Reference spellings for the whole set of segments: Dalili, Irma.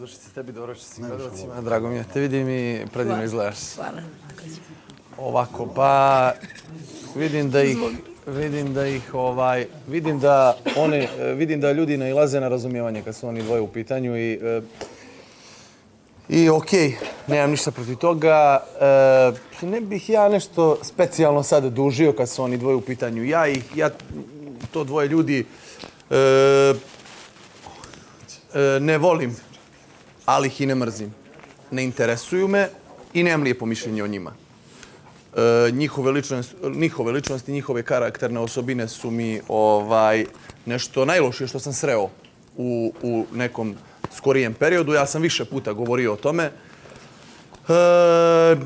dušice, tebi dobrodošli gledalcima. Drago mi je te vidim i predivno izgledaš. Hvala. Ovako, pa vidim da ljudi nailaze na razumijevanje kad su oni dvoje u pitanju i okej, nemam ništa protiv toga. Ne bih ja nešto specijalno sad dužio kad su oni dvoje u pitanju. Ja to dvoje ljudi ne volim, ali ih i ne mrzim. Ne interesuju me i nemam lijepo mišljenje o njima. Njihove ličnosti, njihove karakterne osobine su mi nešto najlošije što sam sreo u nekom skorijem periodu. Ja sam više puta govorio o tome.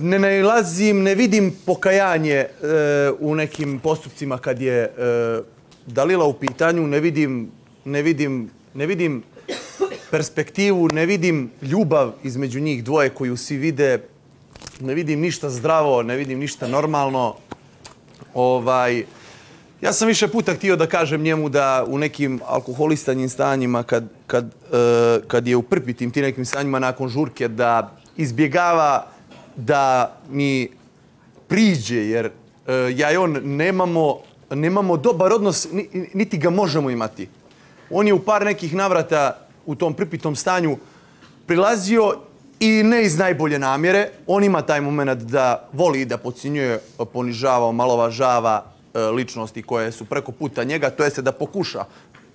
Ne nalazim, ne vidim pokajanje u nekim postupcima kad je Dalila u pitanju. Ne vidim perspektivu, ne vidim ljubav između njih dvoje koju svi vide. Ne vidim ništa zdravo, ne vidim ništa normalno. Ja sam više puta htio da kažem njemu da u nekim alkoholistanjim stanjima, kad je u prpitim ti nekim stanjima nakon žurke, da izbjegava da mi priđe, jer ja i on nemamo dobar odnos, niti ga možemo imati. On je u par nekih navrata u tom prpitom stanju prilazio i ne iz najbolje namjere. On ima taj moment da voli i da podcinjuje, ponižava, omalovažava ličnosti koje su preko puta njega, to jeste da pokuša.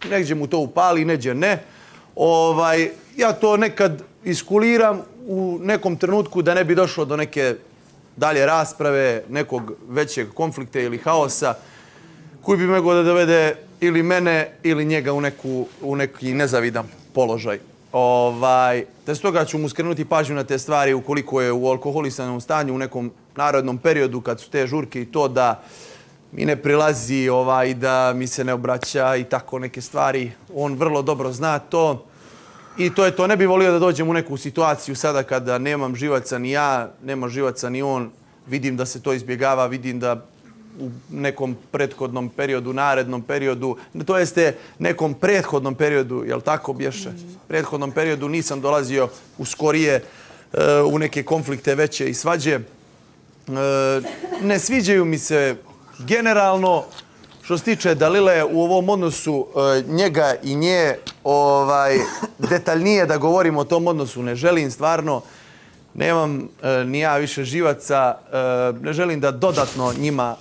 Negdje mu to upali, negdje ne. Ja to nekad iskuliram u nekom trenutku da ne bi došlo do neke dalje rasprave, nekog većeg konflikta ili haosa koji bi mogao da dovede ili mene ili njega u neki nezavidan položaj. Te stoga ću mu skrenuti pažnju na te stvari ukoliko je u alkoholisanom stanju u nekom narodnom periodu kad su te žurke i to da mi ne prilazi i da mi se ne obraća i tako neke stvari. On vrlo dobro zna to i to je to. Ne bi volio da dođem u neku situaciju sada kada nemam živaca ni ja, nema živaca ni on. Vidim da se to izbjegava, vidim da u nekom prethodnom periodu, narednom periodu, to jeste nekom prethodnom periodu, jel tako bješe? Prethodnom periodu nisam dolazio u skorije u neke konflikte veće i svađe. Ne sviđaju mi se generalno, što se tiče Dalile u ovom odnosu njega i nje, detaljnije da govorim o tom odnosu ne želim stvarno. Nemam ni ja više živaca, ne želim da dodatno njima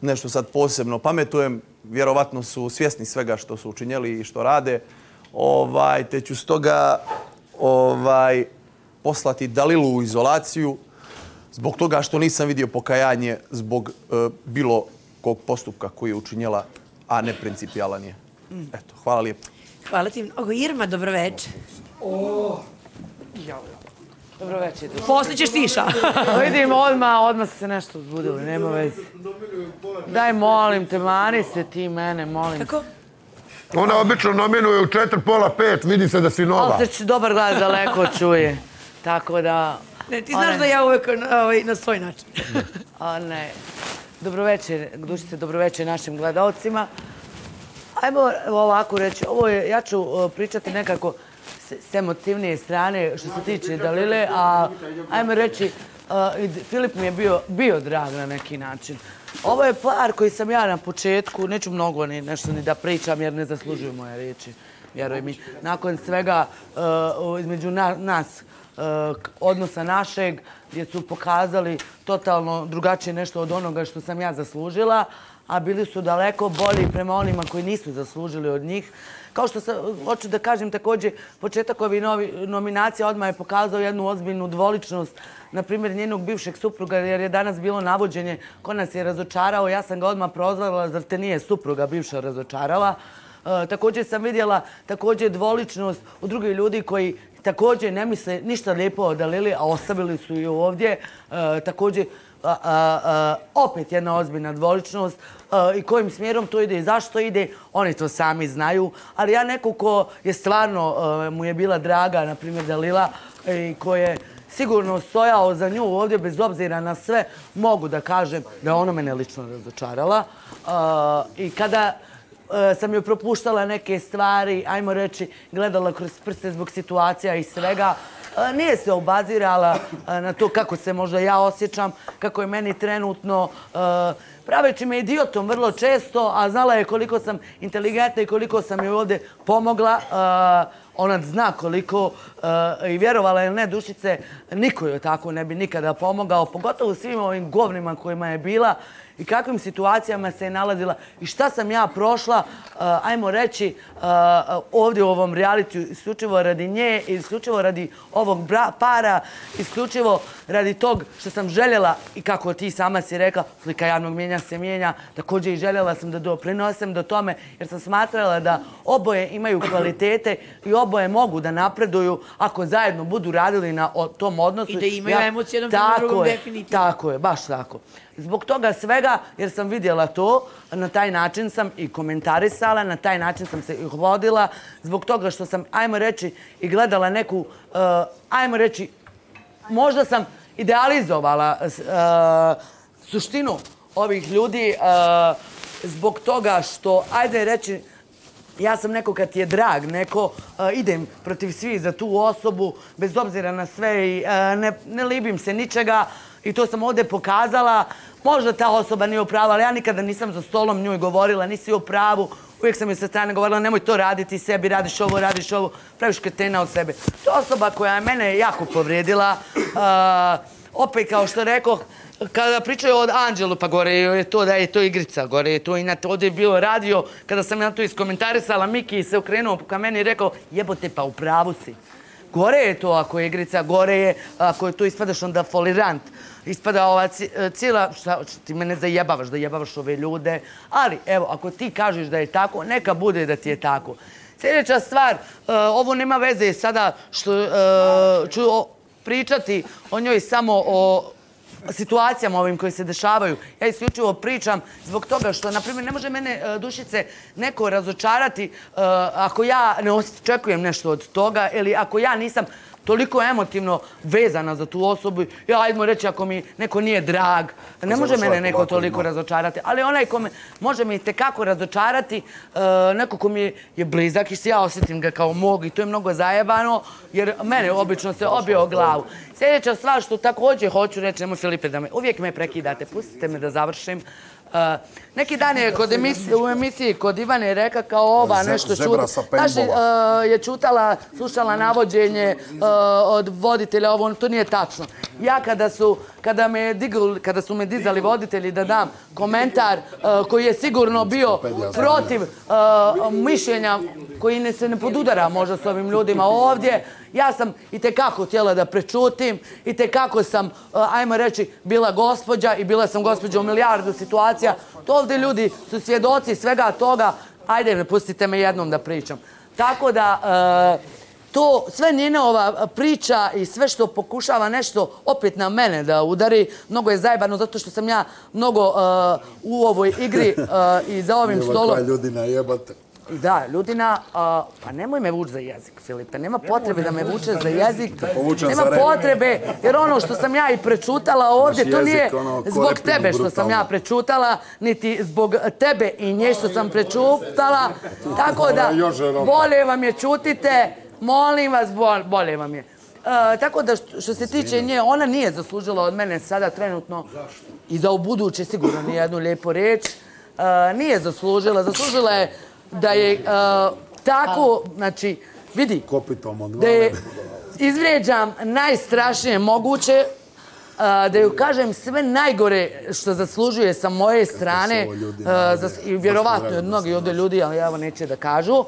nešto sad posebno pametujem, vjerovatno su svjesni svega što su učinjeli i što rade, te ću stoga poslati Dalilu u izolaciju zbog toga što nisam vidio pokajanje zbog bilo kog postupka koji je učinjela, a ne principijalan je. Eto, hvala lijepo. Hvala ti. Irma, dobro večer. Dobro večer. Poslije ćeš tiša. Vidim, odmah se nešto zbudilo, nema veze. Daj, molim te, mani se ti mene, molim te. Kako? Ona obično nominuje u 4:30, 5, vidi se da si nova. Ali se dobar glas daleko čuje, tako da... Ne, ti znaš da ja uvijek na svoj način. Ne. Dobro večer, dušice, dobro večer našim gledalcima. Ajmo ovako reći, ja ću pričati nekako s emotivnije strane što se tiče Dalile, a ajmo reći, Filip mi je bio drag na neki način. Ovo je par koji sam ja na početku, neću mnogo nešto ni da pričam jer ne zaslužuju moje riječi, vjeruj mi. Nakon svega između nas, odnosa našeg, gdje su pokazali totalno drugačije nešto od onoga što sam ja zaslužila, a bili su daleko bolji prema onima koji nisu zaslužili od njih. Kao što hoću da kažem također, početak ovih nominacija odmah je pokazao jednu ozbiljnu dvoličnost, na primjer njenog bivšeg supruga, jer je danas bilo navođenje ko nas je razočarao, ja sam ga odmah prozvala, zar te nije supruga bivša razočarala. Također sam vidjela također dvoličnost u drugih ljudi koji također ne misle ništa lijepo o Dalili, a ostavili su ju ovdje. Također opet jedna ozbiljna dvoličnost i kojim smjerom to ide i zašto ide, oni to sami znaju. Ali ja neko ko je stvarno, mu je bila draga, na primjer Dalila, i ko je sigurno stojao za nju ovdje bez obzira na sve, mogu da kažem da je ona mene lično razočarala. I kada sam joj propuštala neke stvari, ajmo reći, gledala kroz prste zbog situacija i svega. Nije se obazirala na to kako se možda ja osjećam, kako je meni trenutno, praveći me idiotom vrlo često, a znala je koliko sam inteligentna i koliko sam joj ovdje pomogla. Ona zna koliko i vjerovala je ne dušice, niko joj tako ne bi nikada pomogao, pogotovo svim ovim govnima kojima je bila i kakvim situacijama se je nalazila i šta sam ja prošla, ajmo reći, ovdje u ovom realitiju, isključivo radi nje, isključivo radi ovog para, isključivo radi tog što sam željela i kako ti sama si rekla, slika javnog mjenja se mijenja, također i željela sam da doprinosem do tome jer sam smatrala da oboje imaju kvalitete i oboje mogu da napreduju ako zajedno budu radili na tom odnosu. I da imaju emocije jednom drugom definitivno. Tako je, baš tako. Zbog toga svega, jer sam vidjela to, na taj način sam i komentarisala, na taj način sam se ih vodila, zbog toga što sam, ajmo reći, i gledala neku, ajmo reći, možda sam idealizovala suštinu ovih ljudi zbog toga što, ajde reći, ja sam neko kad je drag, neko idem protiv svih za tu osobu, bez obzira na sve i ne libim se ničega i to sam ovdje pokazala. Možda ta osoba nije u pravu, ali ja nikada nisam za stolom njoj govorila, nisi u pravu, uvijek sam joj sa strane govorila nemoj to raditi sebi, radiš ovo, praviš kretena od sebe. To je osoba koja je mene jako povrijedila, opet kao što rekoh, kada pričaju o Anđelu, pa gore je to da je to igrica, gore je to i ovdje je bio radio, kada sam ja to iskomentarisala, Miki se okrenuo ka meni i rekao jebote pa u pravu si. Gore je to ako je igrica, gore je ako je to ispadaš onda folirant. Ispada ova cijela, šta ti mene zajebavaš, da jebavaš ove ljude, ali evo ako ti kažeš da je tako, neka bude da ti je tako. Sljedeća stvar, ovo nema veze sada što ću pričati o njoj samo o situacijama ovim koje se dešavaju. Ja isključivo pričam zbog toga što, na primjer, ne može mene dušice neko razočarati ako ja ne očekujem nešto od toga ili ako ja nisam toliko emotivno vezana za tu osobu. Ja, ajmo reći, ako mi neko nije drag, ne može mene neko toliko razočarati. Ali onaj ko me može mi tekako razočarati, neko ko mi je blizak i ja osjetim ga kao mog i to je mnogo zajebano, jer mene obično se obije o glavu. Sljedeća stvar što također hoću reći, nemoj Filipe da me, uvijek me prekidate, pustite me da završim. Neki dan je u emisiji kod Ivane rekao kao ova nešto čuta. Znaš, je čutala, slušala navođenje od voditelja, ovo, to nije tačno. Ja kada su me dizali voditelji da dam komentar koji je sigurno bio protiv mišljenja koji se ne podudara možda s ovim ljudima ovdje, ja sam i tekako htjela da prečutim, i tekako sam, ajmo reći, bila gospođa i bila sam gospođa u milijardu situacija. To ovdje ljudi su svjedoci svega toga. Ajde, ne pustite me jednom da pričam. Tako da, to sve njena ova priča i sve što pokušava nešto opet na mene da udari, mnogo je zajebano zato što sam ja mnogo u ovoj igri i za ovim stolom. Jeba, ljudina, jebate. Da, ljudina, pa nemoj me vući za jezik, Filipe, nema potrebe da me vuče za jezik, nema potrebe, jer ono što sam ja i prečutala ovdje, to nije zbog tebe što sam ja prečutala, niti zbog tebe i nje što sam prečutala, tako da bolje vam je čutite, molim vas, bolje vam je. Tako da što se tiče nje, ona nije zaslužila od mene sada trenutno i za ubuduće sigurno nijednu lijepu riječ, nije zaslužila, zaslužila je da je tako, znači, vidi, da je izvrijeđam najstrašnije moguće, da ju kažem sve najgore što zaslužuje sa moje strane, i vjerovatno od mnogi ovdje ljudi, ali evo neće da kažu,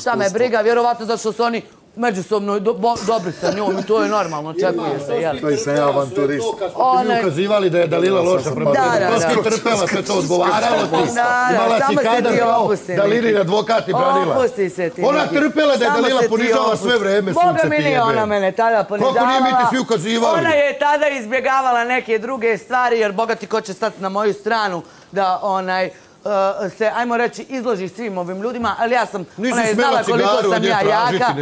šta me briga, vjerovatno zašto su oni međusobno dobri sa njom i to je normalno, očekuje se, jel? To sam ja avanturist. Ti mi ukazivali da je Dalila loša prema tebi. To si trpela, sve to odgovaralo ti. Imala si kadar kao Dalili advokat i branila. Opusti se ti. Ona trpela da je Dalila ponižava sve vreme. Boga mi nije ona mene tada ponižavala. Koliko nije mi ti svi ukazivali? Ona je tada izbjegavala neke druge stvari jer bogati ko će stati na moju stranu da onaj se, ajmo reći, izložiš svim ovim ljudima, ali ja sam, ona je znala koliko sam ja jaka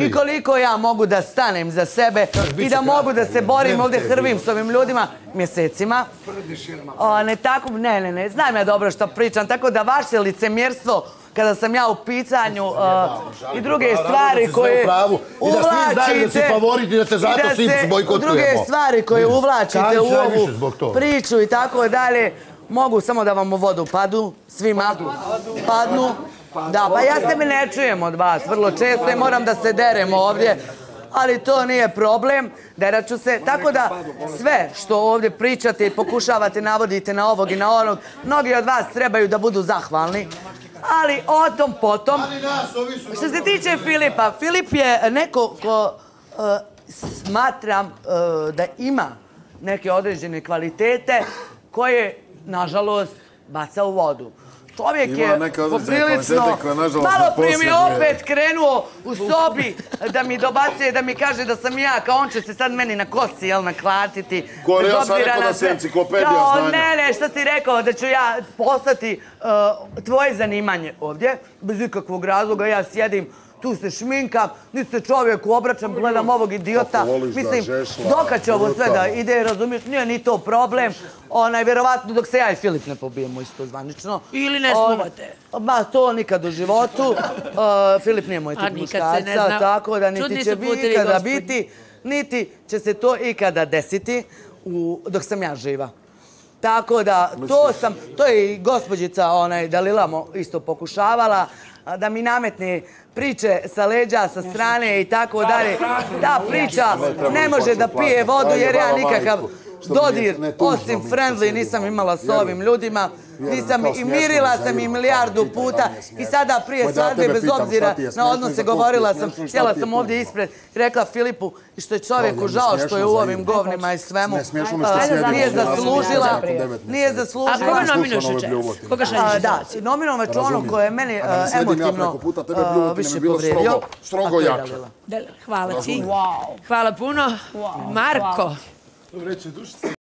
i koliko ja mogu da stanem za sebe i da mogu da se borim ovdje, hrvim s ovim ljudima mjesecima. Ne, znam ja dobro što pričam, tako da vaše licemjerstvo kada sam ja u pitanju i druge stvari koje uvlačite u ovu priču i tako dalje, mogu samo da vam u vodu padu, svima padnu. Da, pa ja se mi ne čujem od vas vrlo često i moram da se derem ovdje, ali to nije problem, derat ću se. Tako da sve što ovdje pričate i pokušavate, navodite na ovog i na onog, mnogi od vas trebaju da budu zahvalni. Ali o tom potom, što se tiče Filipa, Filip je neko ko smatram da ima neke određene kvalitete koje, nažalost, baca u vodu. Čovjek je poprilično, malo prije mi je opet krenuo u sobi da mi dobacuje, da mi kaže da sam jaka, on će se sad meni na kosi, jel, naklatiti. Gore, ja sam rekao da se enciklopedija znanja. Ne, šta si rekao, da ću ja postati tvoje zanimanje ovdje, bez ikakvog razloga, ja sjedim, tu se šminkam, niti se čovjeku obraćam, gledam ovog idiota. Mislim, dokad će ovo sve da ide, razumiješ, nije ni to problem. Vjerovatno dok se ja i Filip ne pobijemo isto zvanično. Ili ne snimate. Ma, to nikad u životu. Filip nije moj tip muškarca, tako da niti će ikada biti, niti će se to ikada desiti dok sam ja živa. Tako da, to je i gospođica Dalila isto pokušavala, da mi nametne priče sa leđa, sa strane i tako dalje. Ta priča ne može da pije vodu jer ja nikakav dodir, osim friendly, nisam imala s ovim ljudima. I mirila sam i milijardu puta i sada prije svadbe, bez obzira na odnose, govorila sam, htjela sam ovdje ispred, rekla Filipu, što je čovjeku žao što je u ovim govnima i svemu, nije zaslužila. A koga nominovaće? Da, nominovaće ono koje je meni emotivno više povrijedio. Strogo jače. Hvala ti. Hvala puno. Marko. Dobro reći, duši se.